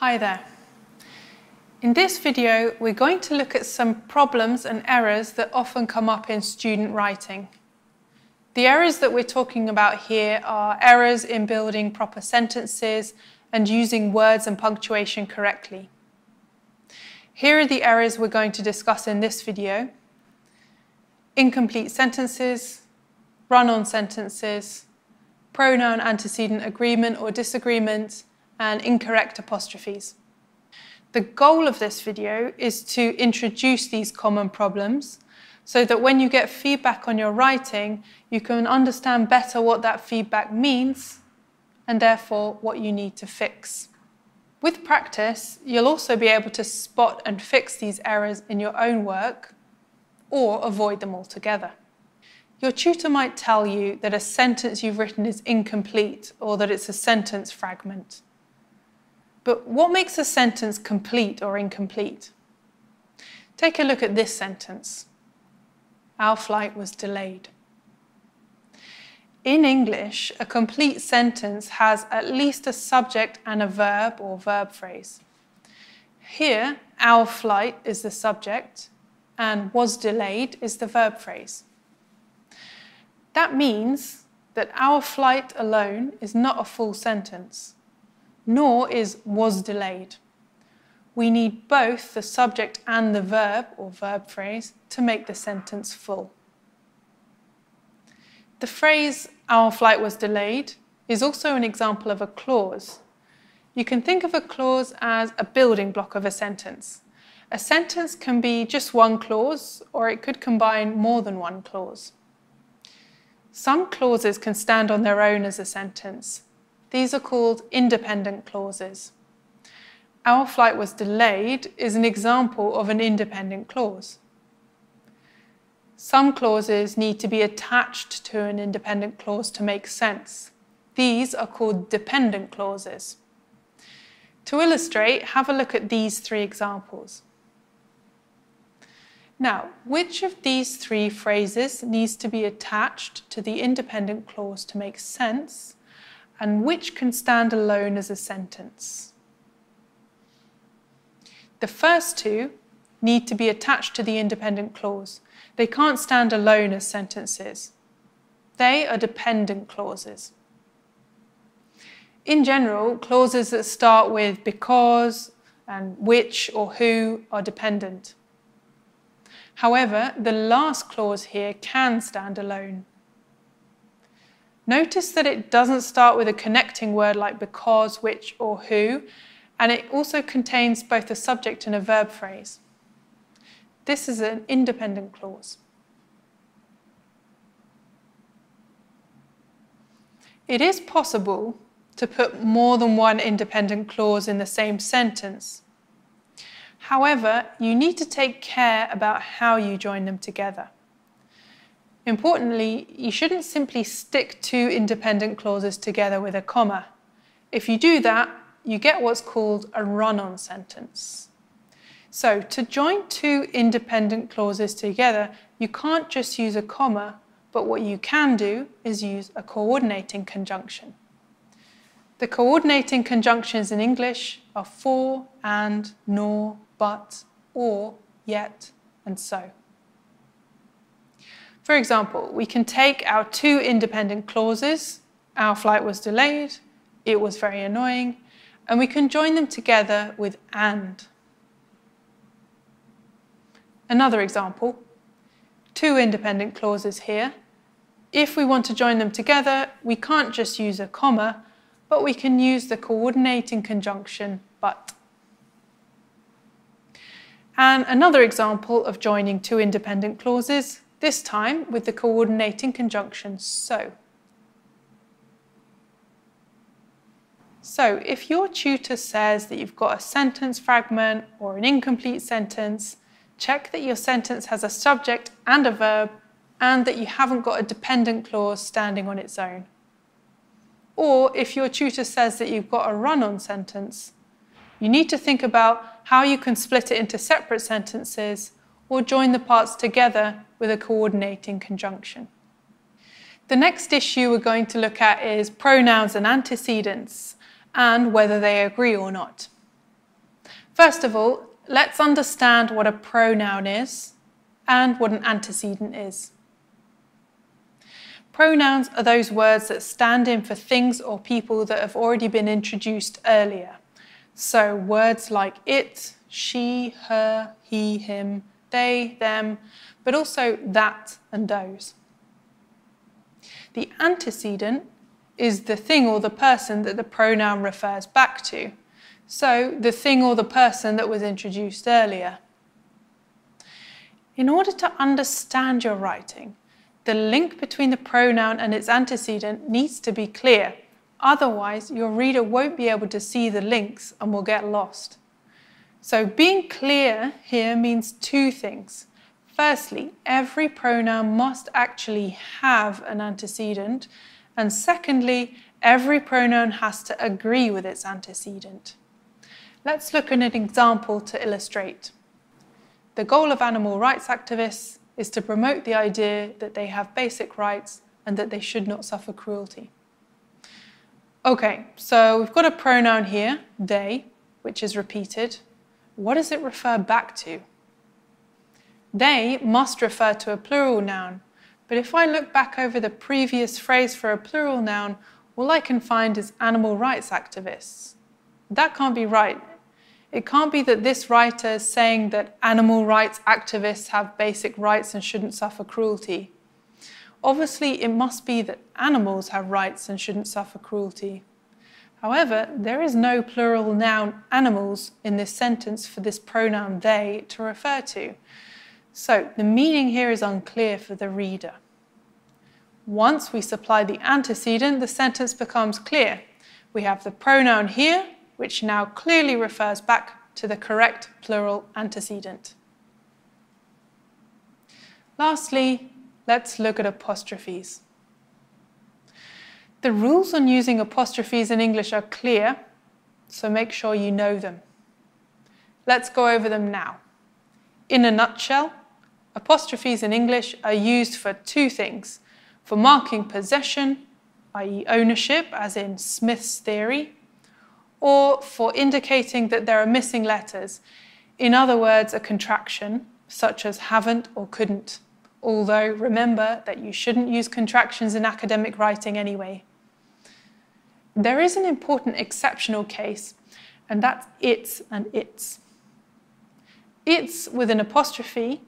Hi there. In this video, we're going to look at some problems and errors that often come up in student writing. The errors that we're talking about here are errors in building proper sentences and using words and punctuation correctly. Here are the errors we're going to discuss in this video: incomplete sentences, run-on sentences, pronoun antecedent agreement or disagreement, and incorrect apostrophes. The goal of this video is to introduce these common problems so that when you get feedback on your writing, you can understand better what that feedback means and therefore what you need to fix. With practice, you'll also be able to spot and fix these errors in your own work or avoid them altogether. Your tutor might tell you that a sentence you've written is incomplete or that it's a sentence fragment. But what makes a sentence complete or incomplete? Take a look at this sentence. Our flight was delayed. In English, a complete sentence has at least a subject and a verb or verb phrase. Here, our flight is the subject and was delayed is the verb phrase. That means that our flight alone is not a full sentence, nor is was delayed. We need both the subject and the verb or verb phrase to make the sentence full. The phrase our flight was delayed is also an example of a clause. You can think of a clause as a building block of a sentence. A sentence can be just one clause, or it could combine more than one clause. Some clauses can stand on their own as a sentence. These are called independent clauses. Our flight was delayed is an example of an independent clause. Some clauses need to be attached to an independent clause to make sense. These are called dependent clauses. To illustrate, have a look at these three examples. Now, which of these three phrases needs to be attached to the independent clause to make sense? And which can stand alone as a sentence? The first two need to be attached to the independent clause. They can't stand alone as sentences. They are dependent clauses. In general, clauses that start with because and which or who are dependent. However, the last clause here can stand alone. Notice that it doesn't start with a connecting word like because, which, or who, and it also contains both a subject and a verb phrase. This is an independent clause. It is possible to put more than one independent clause in the same sentence. However, you need to take care about how you join them together. Importantly, you shouldn't simply stick two independent clauses together with a comma. If you do that, you get what's called a run-on sentence. So, to join two independent clauses together, you can't just use a comma, but what you can do is use a coordinating conjunction. The coordinating conjunctions in English are for, and, nor, but, or, yet, and so. For example, we can take our two independent clauses, our flight was delayed, it was very annoying, and we can join them together with and. Another example, two independent clauses here. If we want to join them together, we can't just use a comma, but we can use the coordinating conjunction but. And another example of joining two independent clauses, this time with the coordinating conjunction so. So, if your tutor says that you've got a sentence fragment or an incomplete sentence, check that your sentence has a subject and a verb and that you haven't got a dependent clause standing on its own. Or, if your tutor says that you've got a run-on sentence, you need to think about how you can split it into separate sentences or join the parts together with a coordinating conjunction. The next issue we're going to look at is pronouns and antecedents and whether they agree or not. First of all, let's understand what a pronoun is and what an antecedent is. Pronouns are those words that stand in for things or people that have already been introduced earlier. So words like it, she, her, he, him, they, them, but also that and those. The antecedent is the thing or the person that the pronoun refers back to. So the thing or the person that was introduced earlier. In order to understand your writing, the link between the pronoun and its antecedent needs to be clear. Otherwise, your reader won't be able to see the links and will get lost. So being clear here means two things. Firstly, every pronoun must actually have an antecedent. And secondly, every pronoun has to agree with its antecedent. Let's look at an example to illustrate. The goal of animal rights activists is to promote the idea that they have basic rights and that they should not suffer cruelty. Okay, so we've got a pronoun here, they, which is repeated. What does it refer back to? They must refer to a plural noun, but if I look back over the previous phrase for a plural noun, all I can find is animal rights activists. That can't be right. It can't be that this writer is saying that animal rights activists have basic rights and shouldn't suffer cruelty. Obviously, it must be that animals have rights and shouldn't suffer cruelty. However, there is no plural noun animals in this sentence for this pronoun they to refer to. So the meaning here is unclear for the reader. Once we supply the antecedent, the sentence becomes clear. We have the pronoun here, which now clearly refers back to the correct plural antecedent. Lastly, let's look at apostrophes. The rules on using apostrophes in English are clear, so make sure you know them. Let's go over them now. In a nutshell, apostrophes in English are used for two things. For marking possession, i.e. ownership, as in Smith's theory, or for indicating that there are missing letters, in other words, a contraction, such as haven't or couldn't, although remember that you shouldn't use contractions in academic writing anyway. There is an important exceptional case, and that's its and its. Its with an apostrophe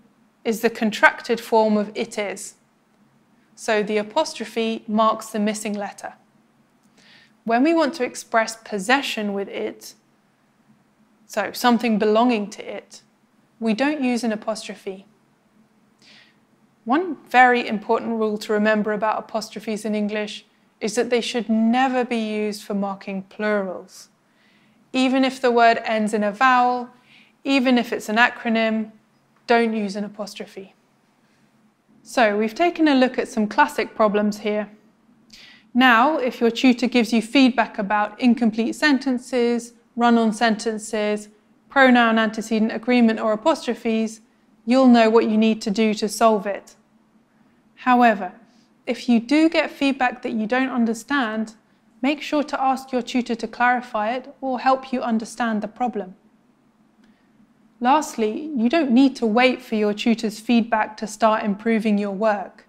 is the contracted form of it is. So the apostrophe marks the missing letter. When we want to express possession with it, so something belonging to it, we don't use an apostrophe. One very important rule to remember about apostrophes in English is that they should never be used for marking plurals. Even if the word ends in a vowel, even if it's an acronym, don't use an apostrophe. So we've taken a look at some classic problems here. Now, if your tutor gives you feedback about incomplete sentences, run-on sentences, pronoun antecedent agreement or apostrophes, you'll know what you need to do to solve it. However, if you do get feedback that you don't understand, make sure to ask your tutor to clarify it or help you understand the problem. Lastly, you don't need to wait for your tutor's feedback to start improving your work.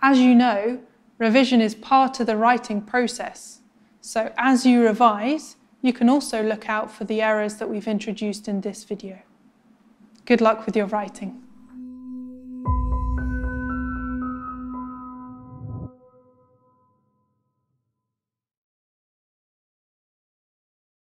As you know, revision is part of the writing process. So as you revise, you can also look out for the errors that we've introduced in this video. Good luck with your writing.